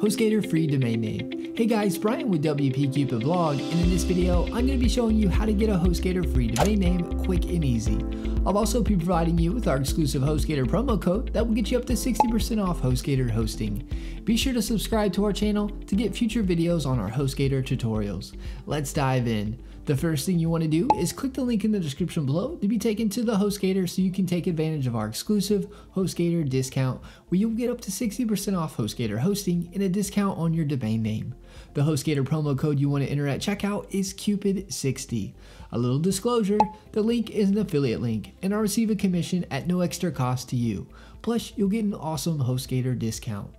HostGator free domain name. Hey guys, Brian with WP Cupid Blog, and in this video, I'm going to be showing you how to get a HostGator free domain name quick and easy. I'll also be providing you with our exclusive HostGator promo code that will get you up to 60% off HostGator hosting. Be sure to subscribe to our channel to get future videos on our HostGator tutorials. Let's dive in. The first thing you want to do is click the link in the description below to be taken to the HostGator so you can take advantage of our exclusive HostGator discount where you'll get up to 60% off HostGator hosting and a discount on your domain name. The HostGator promo code you want to enter at checkout is Cupid60. A little disclosure, the link is an affiliate link and I'll receive a commission at no extra cost to you. Plus, you'll get an awesome HostGator discount.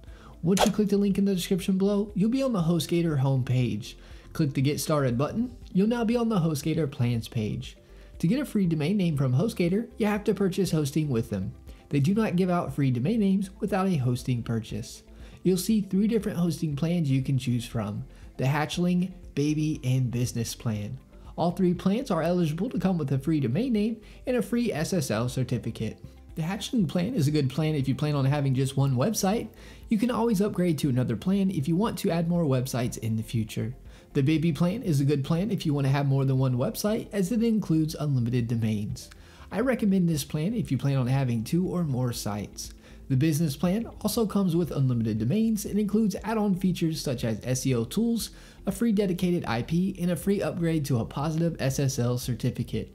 Once you click the link in the description below, you'll be on the HostGator homepage. Click the Get Started button. You'll now be on the HostGator plans page. To get a free domain name from HostGator, you have to purchase hosting with them. They do not give out free domain names without a hosting purchase. You'll see three different hosting plans you can choose from: the Hatchling, Baby, and Business plan. All three plans are eligible to come with a free domain name and a free SSL certificate. The Hatchling plan is a good plan if you plan on having just one website. You can always upgrade to another plan if you want to add more websites in the future. The Baby plan is a good plan if you want to have more than one website, as it includes unlimited domains. I recommend this plan if you plan on having two or more sites. The Business plan also comes with unlimited domains and includes add-on features such as SEO tools, a free dedicated IP, and a free upgrade to a positive SSL certificate.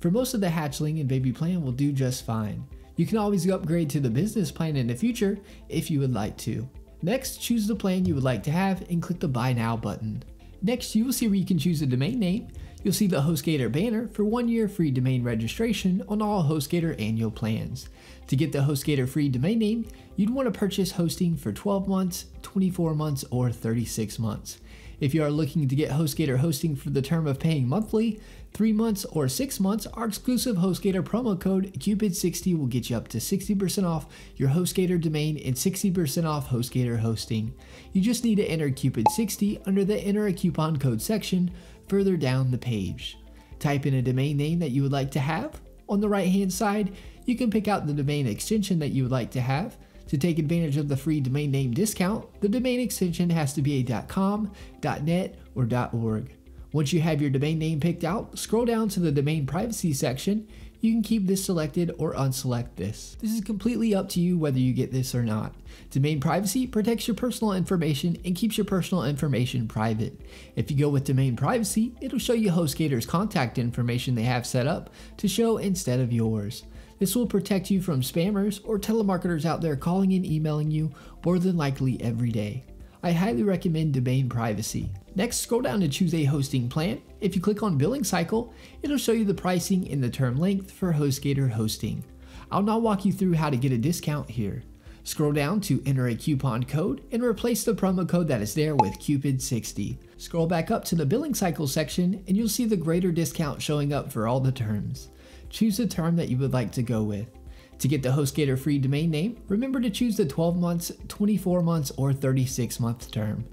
For most of the Hatchling and Baby plan will do just fine. You can always upgrade to the Business plan in the future if you would like to. Next, choose the plan you would like to have and click the Buy Now button. Next, you will see where you can choose a domain name. You'll see the HostGator banner for 1 year free domain registration on all HostGator annual plans. To get the HostGator free domain name, you'd want to purchase hosting for 12 months, 24 months, or 36 months. If you are looking to get HostGator hosting for the term of paying monthly, 3 months, or 6 months, our exclusive HostGator promo code Cupid60 will get you up to 60% off your HostGator domain and 60% off HostGator hosting. You just need to enter Cupid60 under the Enter a Coupon Code section further down the page. Type in a domain name that you would like to have. On the right hand side, you can pick out the domain extension that you would like to have. To take advantage of the free domain name discount, the domain extension has to be a .com, .net, or .org. Once you have your domain name picked out, scroll down to the domain privacy section. You can keep this selected or unselect this. This is completely up to you whether you get this or not. Domain privacy protects your personal information and keeps your personal information private. If you go with domain privacy, it'll show you HostGator's contact information they have set up to show instead of yours. This will protect you from spammers or telemarketers out there calling and emailing you more than likely every day. I highly recommend domain privacy. Next, scroll down to choose a hosting plan. If you click on billing cycle, it'll show you the pricing and the term length for HostGator hosting. I'll now walk you through how to get a discount here. Scroll down to enter a coupon code and replace the promo code that is there with Cupid60. Scroll back up to the billing cycle section and you'll see the greater discount showing up for all the terms. Choose the term that you would like to go with. To get the HostGator free domain name, remember to choose the 12 months, 24 months, or 36 month term.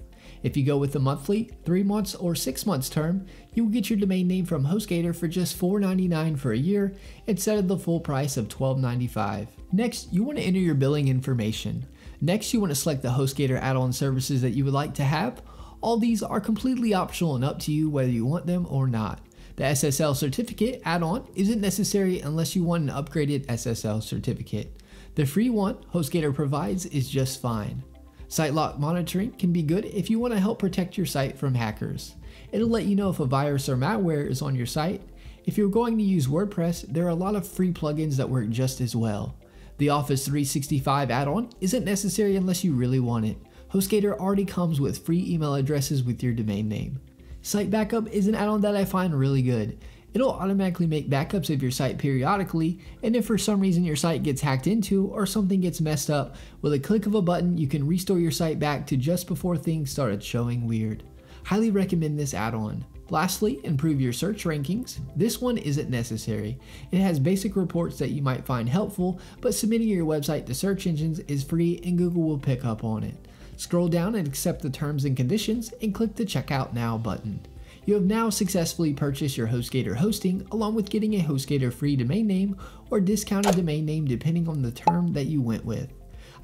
If you go with the monthly, 3 months, or 6 months term, you will get your domain name from HostGator for just $4.99 for a year instead of the full price of $12.95. Next, you want to enter your billing information. Next, you want to select the HostGator add-on services that you would like to have. All these are completely optional and up to you whether you want them or not. The SSL certificate add-on isn't necessary unless you want an upgraded SSL certificate. The free one HostGator provides is just fine. SiteLock monitoring can be good if you want to help protect your site from hackers. It'll let you know if a virus or malware is on your site. If you're going to use WordPress, there are a lot of free plugins that work just as well. The Office 365 add-on isn't necessary unless you really want it. HostGator already comes with free email addresses with your domain name. Site backup is an add-on that I find really good. It'll automatically make backups of your site periodically, and if for some reason your site gets hacked into or something gets messed up, with a click of a button you can restore your site back to just before things started showing weird. Highly recommend this add-on. Lastly, improve your search rankings. This one isn't necessary. It has basic reports that you might find helpful, but submitting your website to search engines is free and Google will pick up on it. Scroll down and accept the terms and conditions and click the Checkout Now button. You have now successfully purchased your HostGator hosting along with getting a HostGator free domain name or discounted domain name depending on the term that you went with.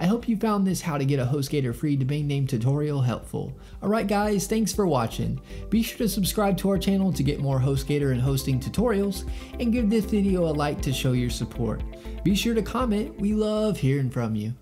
I hope you found this how to get a HostGator free domain name tutorial helpful. Alright guys, thanks for watching. Be sure to subscribe to our channel to get more HostGator and hosting tutorials, and give this video a like to show your support. Be sure to comment, we love hearing from you.